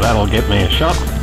That'll get me a shot.